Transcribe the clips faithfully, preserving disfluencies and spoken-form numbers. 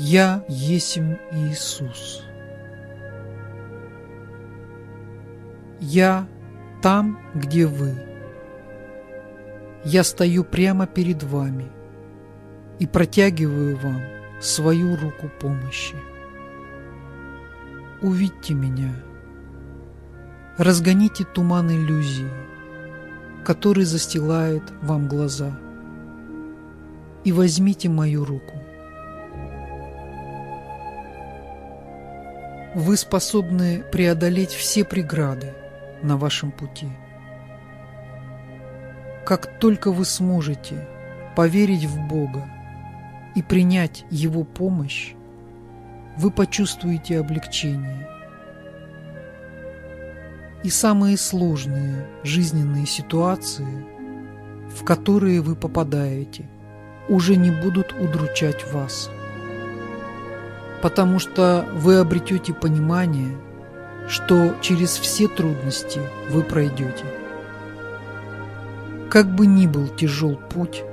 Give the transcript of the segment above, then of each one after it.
«Я есмь Иисус». Я там, где вы. Я стою прямо перед вами и протягиваю вам свою руку помощи. Увидьте меня. Разгоните туман иллюзии, который застилает вам глаза, и возьмите мою руку. Вы способны преодолеть все преграды на вашем пути. Как только вы сможете поверить в Бога и принять Его помощь, вы почувствуете облегчение. И самые сложные жизненные ситуации, в которые вы попадаете, уже не будут удручать вас, потому что вы обретете понимание, что через все трудности вы пройдете. Как бы ни был тяжел путь,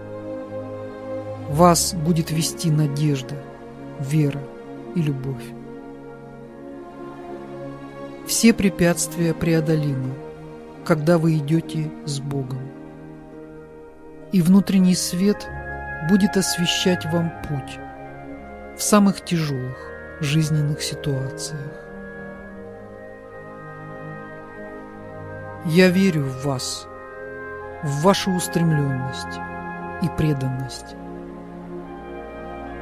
вас будет вести надежда, вера и любовь. Все препятствия преодолимы, когда вы идете с Богом, и внутренний свет будет освещать вам путь в самых тяжелых жизненных ситуациях. Я верю в вас, в вашу устремленность и преданность.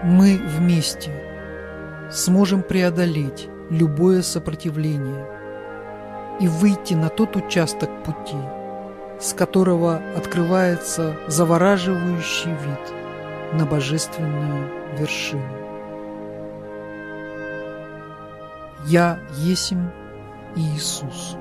Мы вместе сможем преодолеть любое сопротивление и выйти на тот участок пути, с которого открывается завораживающий вид на божественную вершину. Я есмь Иисус.